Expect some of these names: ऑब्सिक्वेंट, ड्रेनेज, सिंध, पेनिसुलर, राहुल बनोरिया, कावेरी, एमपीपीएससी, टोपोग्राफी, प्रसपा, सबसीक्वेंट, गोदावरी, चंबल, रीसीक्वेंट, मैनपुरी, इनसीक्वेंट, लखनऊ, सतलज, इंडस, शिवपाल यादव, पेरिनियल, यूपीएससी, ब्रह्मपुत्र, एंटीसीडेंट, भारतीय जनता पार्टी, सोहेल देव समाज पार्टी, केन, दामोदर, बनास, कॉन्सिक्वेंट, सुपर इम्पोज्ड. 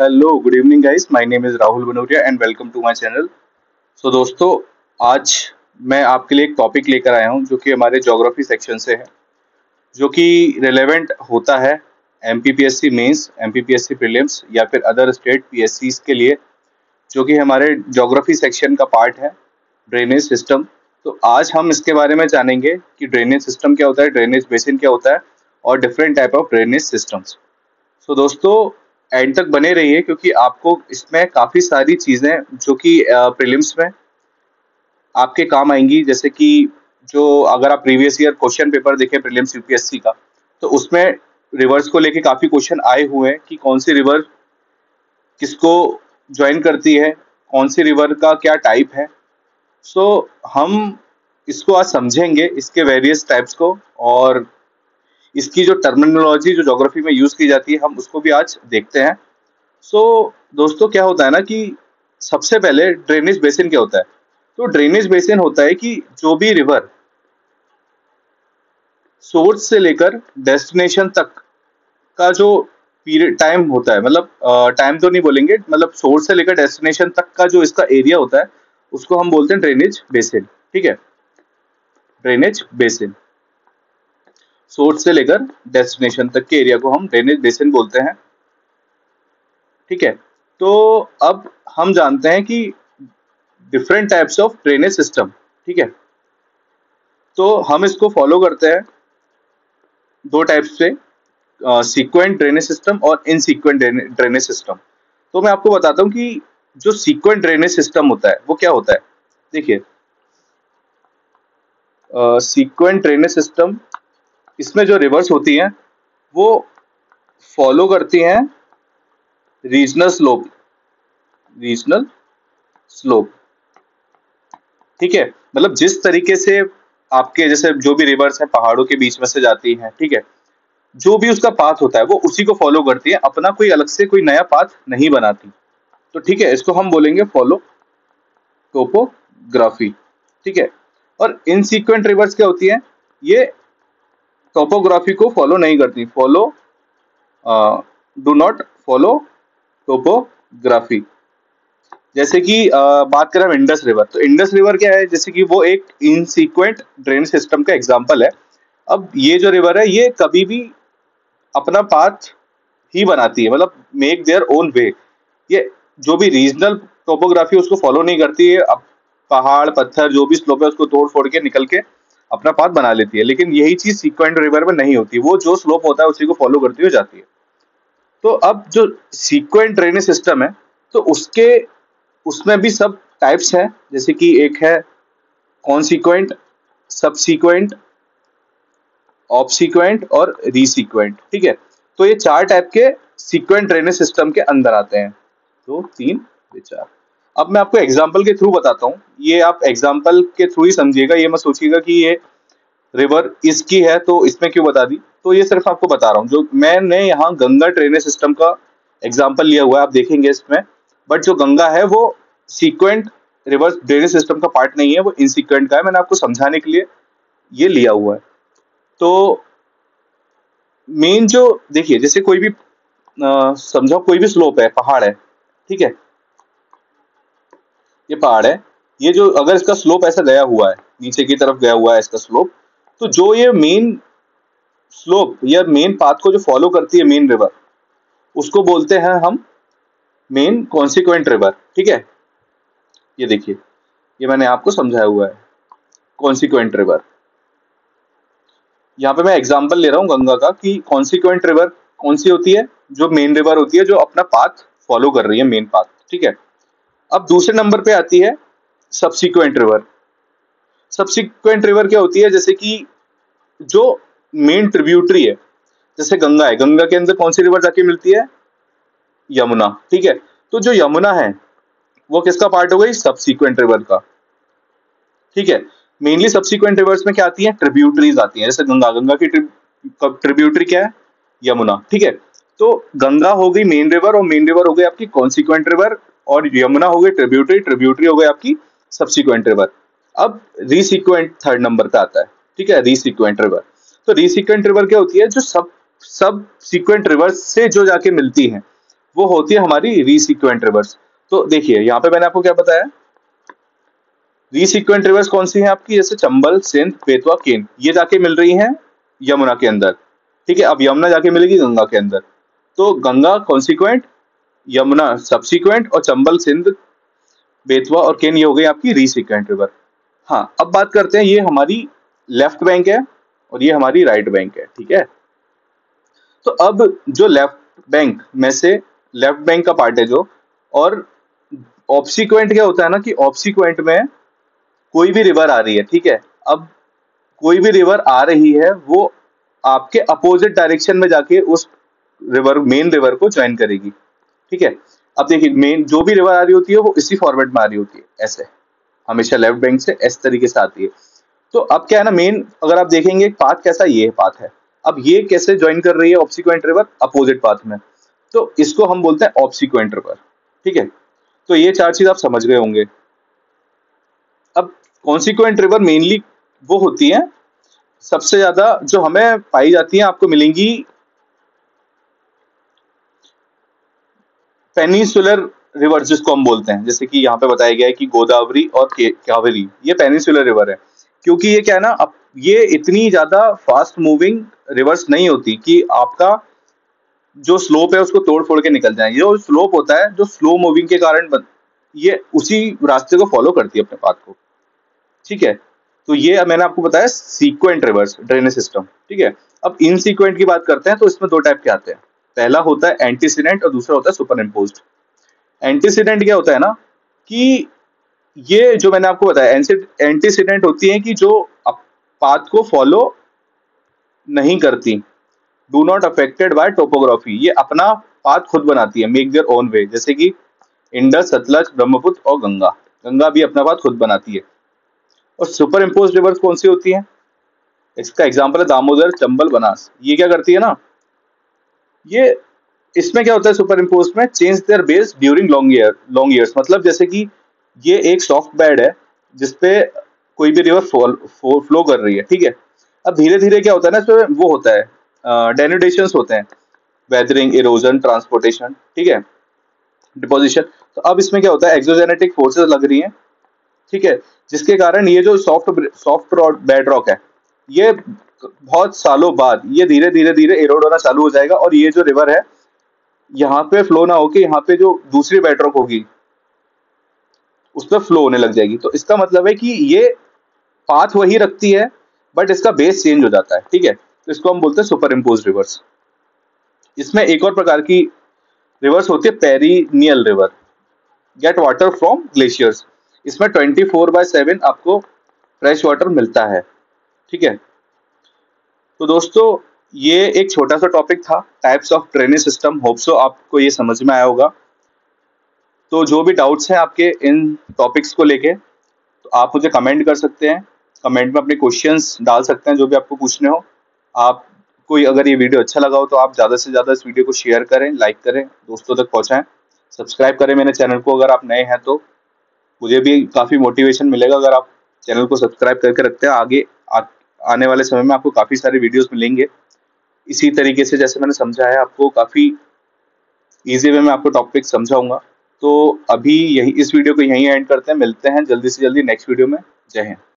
Hello good evening guys, my name is राहुल बनोरिया and welcome to my channel. So दोस्तों, आज मैं आपके लिए एक टॉपिक लेकर आया हूं जो कि हमारे ज्योग्राफी सेक्शन से है, जो कि रिलेवेंट होता है एमपीपीएससी मेंस, एमपीपीएससी प्रीलिम्स या फिर अदर स्टेट पीएससीज के लिए, जो कि हमारे ज्योग्राफी सेक्शन का पार्ट है ड्रेनेज सिस्टम। तो आज हम इसके बारे में जानेंगे कि ड्रेनेज सिस्टम क्या होता है, ड्रेनेज बेसिन क्या होता है और different type of ड्रेनेज systems. So दोस्तों, एंड तक बने रहिए क्योंकि आपको इसमें काफ़ी सारी चीज़ें जो कि प्रीलिम्स में आपके काम आएंगी, जैसे कि जो अगर आप प्रीवियस ईयर क्वेश्चन पेपर देखें प्रीलिम्स यूपीएससी का, तो उसमें रिवर्स को लेके काफ़ी क्वेश्चन आए हुए हैं कि कौन सी रिवर किसको ज्वाइन करती है, कौन सी रिवर का क्या टाइप है। सो हम इसको आज समझेंगे, इसके वेरियस टाइप्स को, और इसकी जो टर्मिनोलॉजी जो ज्योग्राफी में यूज़ की जाती है हम उसको भी आज देखते हैं। सो दोस्तों, क्या होता है ना कि सबसे पहले ड्रेनेज बेसिन क्या होता है। तो ड्रेनेज बेसिन होता है कि जो भी रिवर सोर्स से लेकर डेस्टिनेशन तक का जो पीरियड टाइम होता है, मतलब टाइम तो नहीं बोलेंगे, मतलब सोर्स से लेकर डेस्टिनेशन तक का जो इसका एरिया होता है उसको हम बोलते हैं ड्रेनेज बेसिन। ठीक है, ड्रेनेज बेसिन सोर्स से लेकर डेस्टिनेशन तक के एरिया को हम ड्रेनेज बेसिन बोलते हैं। ठीक है, तो अब हम जानते हैं कि different types of ड्रेनेज system. ठीक है, तो हम इसको फॉलो करते हैं दो टाइप्स से, सीक्वेंट ड्रेनेज सिस्टम और इनसीक्वेंट ड्रेनेज सिस्टम। तो मैं आपको बताता हूँ कि जो सीक्वेंट ड्रेनेज सिस्टम होता है वो क्या होता है। देखिए, सीक्वेंट ड्रेनेज सिस्टम, इसमें जो रिवर्स होती हैं वो फॉलो करती हैं रीजनल स्लोप। ठीक है, मतलब जिस तरीके से आपके जैसे जो भी रिवर्स हैं पहाड़ों के बीच में से जाती हैं, ठीक है, जो भी उसका पाथ होता है वो उसी को फॉलो करती है, अपना कोई अलग से कोई नया पाथ नहीं बनाती। तो ठीक है, इसको हम बोलेंगे फॉलो टोपोग्राफी। ठीक है, और इनसीक्वेंट रिवर्स क्या होती है, ये टोपोग्राफी को फॉलो नहीं करती, डू नॉट फॉलो टोपोग्राफी। जैसे कि बात करें इंडस रिवर, तो इंडस रिवर क्या है, जैसे कि वो एक इनसीक्वेंट ड्रेनेज सिस्टम का एग्जांपल है। अब ये जो रिवर है ये कभी भी अपना पाथ ही बनाती है, मतलब मेक देयर ओन वे। ये जो भी रीजनल टोपोग्राफी उसको फॉलो नहीं करती है, अब पहाड़ पत्थर जो भी स्लोप है उसको तोड़ फोड़ के निकल के अपना पाथ बना लेती है। लेकिन यही चीज सीक्वेंट रिवर में नहीं होती, वो जो स्लोप होता है उसी को फॉलो करती हुई जाती है। तो अब जो सीक्वेंट ड्रेनेज सिस्टम है तो उसमें भी सब टाइप्स हैं, जैसे कि एक है कॉन्सिक्वेंट, सबसीक्वेंट, ऑब्सिक्वेंट और रीसीक्वेंट। ठीक है, तो ये चार टाइप के सीक्वेंट ड्रेनेज सिस्टम के अंदर आते हैं, दो तीन चार। अब मैं आपको एग्जाम्पल के थ्रू बताता हूँ, ये आप एग्जाम्पल के थ्रू ही समझिएगा, ये मत सोचिएगा कि ये रिवर इसकी है तो इसमें क्यों बता दी। तो ये सिर्फ आपको बता रहा हूँ, जो मैंने यहाँ गंगा ड्रेनेज सिस्टम का एग्जाम्पल लिया हुआ है, आप देखेंगे इसमें, बट जो गंगा है वो सीक्वेंट रिवर्स ड्रेनेज सिस्टम का पार्ट नहीं है, वो इनसीक्वेंट का है। मैंने आपको समझाने के लिए ये लिया हुआ है। तो मेन जो देखिए, जैसे कोई भी समझो कोई भी स्लोप है, पहाड़ है, ठीक है, ये पहाड़ है, ये जो अगर इसका स्लोप ऐसा गया हुआ है, नीचे की तरफ गया हुआ है इसका स्लोप, तो जो ये मेन स्लोप या मेन पाथ को जो फॉलो करती है मेन रिवर, उसको बोलते हैं हम मेन कॉन्सिक्वेंट रिवर। ठीक है, ये देखिए, ये मैंने आपको समझाया हुआ है कॉन्सिक्वेंट रिवर। यहाँ पे मैं एग्जाम्पल ले रहा हूँ गंगा का, कि कॉन्सिक्वेंट रिवर कौन सी होती है, जो मेन रिवर होती है, जो अपना पाथ फॉलो कर रही है, मेन पाथ। ठीक है, अब दूसरे नंबर पे आती है सबसीक्वेंट रिवर। सबसीक्वेंट रिवर क्या होती है, जैसे कि जो मेन ट्रिब्यूटरी है, जैसे गंगा है, गंगा के अंदर कौन सी रिवर जाके मिलती है, यमुना। ठीक है, तो जो यमुना है वो किसका पार्ट हो गई, सबसीक्वेंट रिवर का। ठीक है, मेनली सबसीक्वेंट रिवर्स में क्या आती है, ट्रिब्यूटरीज आती है, जैसे गंगा, गंगा की ट्रिब्यूटरी क्या है, यमुना। ठीक है, तो गंगा हो गई मेन रिवर, और मेन रिवर हो गई आपकी कॉन्सिक्वेंट रिवर, और यमुना हो गई ट्रिब्यूटरी, ट्रिब्यूटरी हो गई आपकी सबसीक्वेंट रिवर। अब रीसीक्वेंट थर्ड नंबर पे आता है। ठीक है, रीसीक्वेंट रिवर, तो रीसीक्वेंट रिवर क्या होती है, जो सब सीक्वेंट रिवर्स से जो जाके मिलती है, वो होती है हमारी रीसिक्वेंट रिवर्स। तो देखिए यहाँ पे मैंने आपको क्या बताया, रीसिक्वेंट रिवर्स कौन सी है आपकी, जैसे चंबल, सिंध, बेतवा, केन, ये जाके मिल रही है यमुना के अंदर। ठीक है, अब यमुना जाके मिलेगी गंगा के अंदर, तो गंगा कॉन्सिक्वेंट, यमुना सब्सिक्वेंट, और चंबल, सिंध, बेतवा और केन ये हो गई आपकी रीसिक्वेंट रिवर। हाँ, अब बात करते हैं, ये हमारी लेफ्ट बैंक है और ये हमारी राइट बैंक है। ठीक है, तो अब जो लेफ्ट बैंक में से लेफ्ट बैंक का पार्ट है जो, और ऑब्सिक्वेंट क्या होता है ना कि ऑब्सिक्वेंट में कोई भी रिवर आ रही है, ठीक है, अब कोई भी रिवर आ रही है वो आपके अपोजिट डायरेक्शन में जाके उस रिवर मेन रिवर को ज्वाइन करेगी। ठीक है, अब देखिए मेन जो भी रिवर आ रही होती है वो इसी फॉर्मेट में आ रही होती है, ऐसे हमेशा लेफ्ट बैंक से इस तरीके से आती है। तो अब क्या है ना, मेन अगर आप देखेंगे पाथ कैसा, ये पाथ है, अब ये कैसे ज्वाइन कर रही है ऑब्सिक्वेंट रिवर अपोजिट पाथ में, तो इसको हम बोलते हैं ऑब्सिक्वेंट रिवर। ठीक है, तो ये चार चीज आप समझ गए होंगे। अब कॉन्सिक्वेंट रिवर मेनली वो होती है सबसे ज्यादा जो हमें पाई जाती है, आपको मिलेंगी पेनिसुलर रिवर्स जिसको हम बोलते हैं, जैसे कि यहाँ पे बताया गया है कि गोदावरी और कावेरी, ये पेनिसुलर रिवर है, क्योंकि ये क्या है ना, अब ये इतनी ज्यादा फास्ट मूविंग रिवर्स नहीं होती कि आपका जो स्लोप है उसको तोड़ फोड़ के निकल जाए। ये जो स्लोप होता है जो स्लो मूविंग के कारण ये उसी रास्ते को फॉलो करती है अपने पाथ को। ठीक है, तो ये मैंने आपको बताया सीक्वेंट रिवर्स ड्रेनेज सिस्टम। ठीक है, अब इनसीक्वेंट की बात करते हैं, तो इसमें दो टाइप के आते हैं, पहला होता है एंटीसीडेंट और दूसरा होता है सुपर इम्पोज्ड। एंटीसीडेंट क्या होता है ना कि ये जो मैंने आपको बताया एंटीसीडेंट होती है कि जो पाथ को फॉलो नहीं करती, do not affected by टोपोग्राफी, ये अपना पाथ खुद बनाती है, मेक देयर ओन वे, जैसे कि इंडस, सतलज, ब्रह्मपुत्र और गंगा, गंगा भी अपना पाथ खुद बनाती है। और सुपर इम्पोज्ड रिवर्स कौन सी होती है, इसका एग्जाम्पल है दामोदर, चंबल, बनास, ये क्या करती है ना, ये इसमें क्या होता है सुपर इम्पोज में, change their base during long years, मतलब जैसे कि ये एक सॉफ्ट बेड है जिसपे कोई भी रिवर फ्लो कर रही है। ठीक है, अब धीरे धीरे क्या होता है ना, इसमें वो होता है डेनुडेशन होते हैं, वेदरिंग, इरोजन, ट्रांसपोर्टेशन, ठीक है, डिपोजिशन। तो अब इसमें क्या होता है, एक्सोजेनेटिक फोर्सेस लग रही हैं, ठीक है, जिसके कारण ये जो सॉफ्ट बेड रॉक है ये बहुत सालों बाद ये धीरे धीरे धीरे इरोड होना चालू हो जाएगा, और ये जो रिवर है यहाँ पे फ्लो ना होके यहाँ पे जो दूसरी बेडरॉक होगी उस पर फ्लो होने लग जाएगी। तो इसका मतलब है कि ये पाथ वही रखती है बट इसका बेस चेंज हो जाता है। ठीक है, तो इसको हम बोलते हैं सुपर इम्पोज रिवर्स। इसमें एक और प्रकार की रिवर्स होती है पेरिनियल river, get water from glaciers, इसमें 24/7 आपको फ्रेश वाटर मिलता है। ठीक है, तो दोस्तों ये एक छोटा सा टॉपिक था, types of ड्रेनेज system, hope so आपको ये समझ में आया होगा। तो जो भी डाउट्स हैं आपके इन टॉपिक्स को लेके, तो आप मुझे कमेंट कर सकते हैं, कमेंट में अपने क्वेश्चंस डाल सकते हैं जो भी आपको पूछने हो। आप कोई अगर ये वीडियो अच्छा लगा हो तो आप ज़्यादा से ज़्यादा इस वीडियो को शेयर करें, लाइक करें, दोस्तों तक पहुँचाएँ, सब्सक्राइब करें मेरे चैनल को अगर आप नए हैं तो। मुझे भी काफ़ी मोटिवेशन मिलेगा अगर आप चैनल को सब्सक्राइब करके रखते हैं, आगे आने वाले समय में आपको काफ़ी सारे वीडियोस मिलेंगे इसी तरीके से, जैसे मैंने समझाया है आपको काफ़ी इजी वे में आपको टॉपिक समझाऊंगा। तो अभी यही इस वीडियो को यहीं एंड करते हैं, मिलते हैं जल्दी से जल्दी नेक्स्ट वीडियो में। जय हिंद।